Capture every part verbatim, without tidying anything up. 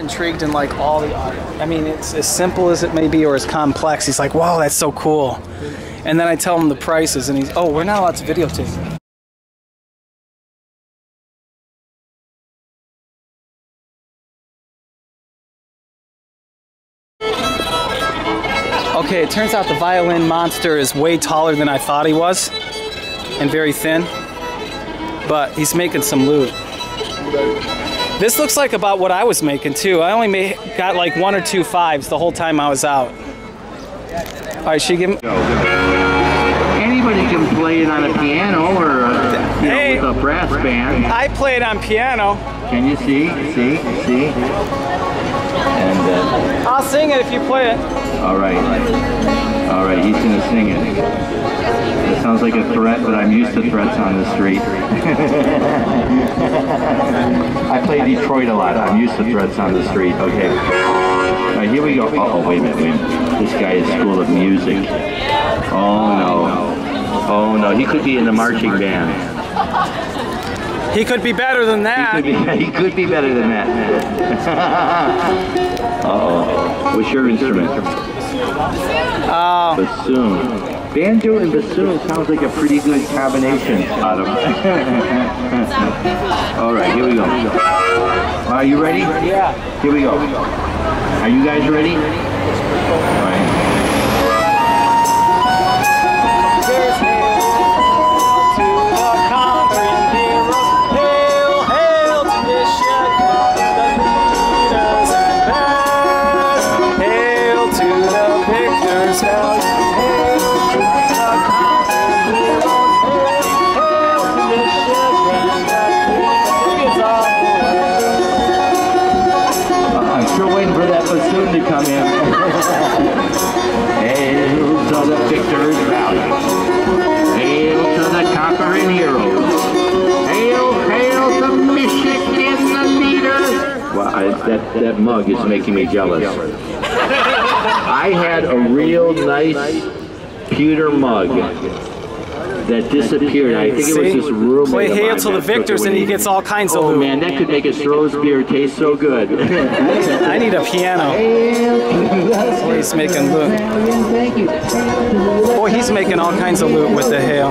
Intrigued in like all the art. I mean, it's as simple as it may be or as complex. He's like, wow, that's so cool. And then I tell him the prices and he's, oh, we're not allowed to videotape. Okay, it turns out the Violin Monster is way taller than I thought he was and very thin, but he's making some loot. This looks like about what I was making too. I only made, got like one or two fives the whole time I was out. All right, should you give me? Anybody can play it on a piano or a, you hey, know, with a brass band. I play it on piano. Can you see? See? See? And uh, I'll sing it if you play it. All right. All right, he's gonna sing it. It sounds like a threat, but I'm used to threats on the street. I play Detroit a lot. I'm used to threats on the street. Okay. All right, here we go. Uh oh, wait a minute, wait a minute. This guy is School of Music. Oh, no. Oh, no. He could be in the marching band. He could be better than that. He could be, he could be better than that. Uh oh. What's your instrument? Oh. Bassoon. Banjo and bassoon sounds like a pretty good combination, Adam. All right, here we go. Are you ready? Yeah. Here we go. Are you guys ready? All right. There's hail to the conquering heroes. Hail, hail to mission. The leaders and past. Hail to the victors now. Come in. Hail to the victor's valiant. Hail to the conquering heroes. Hail, hail to Michigan, the leaders. Well, I, that, that mug is making me jealous. I had a real nice pewter mug that disappeared. I think it was just rumor. Play Hail to the Victors and he gets all kinds of. Oh man, that could make a Stroh's beer taste so good. I need a piano. Boy, he's making loot. Boy, he's making all kinds of loot with the hail.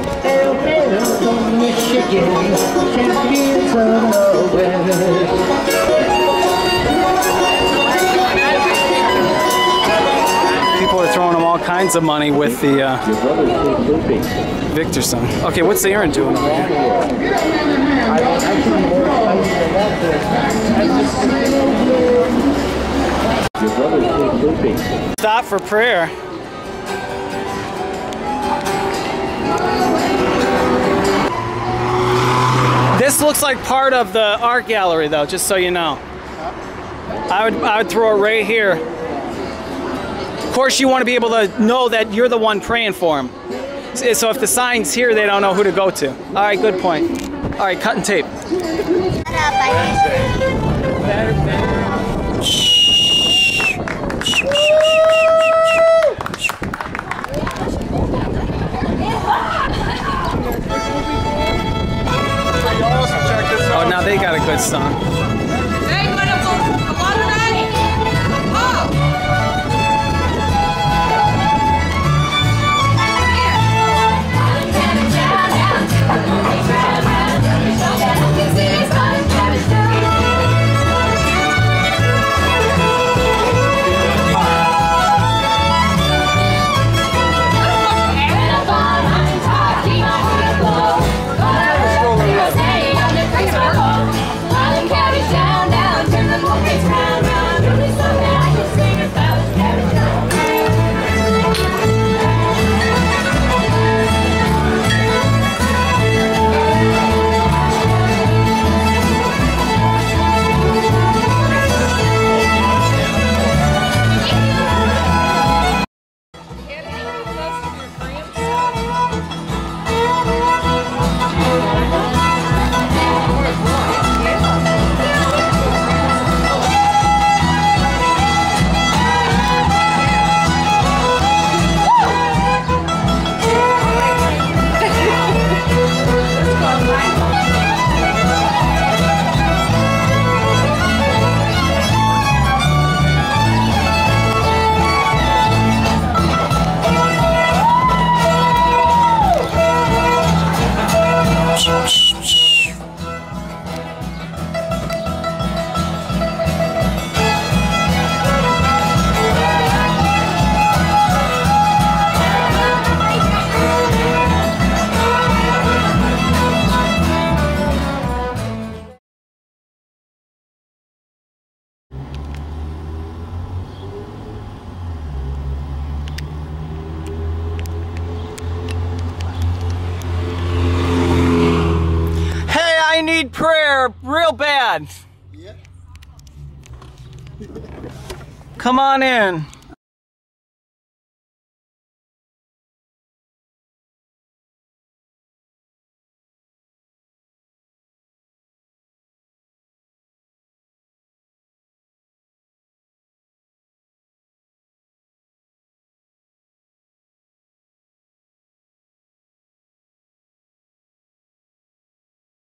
People are throwing him all kinds of money with the uh, Victorson. Okay, what's the errand doing over here? Stop for prayer. This looks like part of the art gallery though, just so you know. I would, I would throw it right here. Of course you want to be able to know that you're the one praying for him. So if the sign's here, they don't know who to go to. All right, good point. All right, cut and tape. Oh, now they got a good song. This is need prayer real bad. Yeah. Come on in.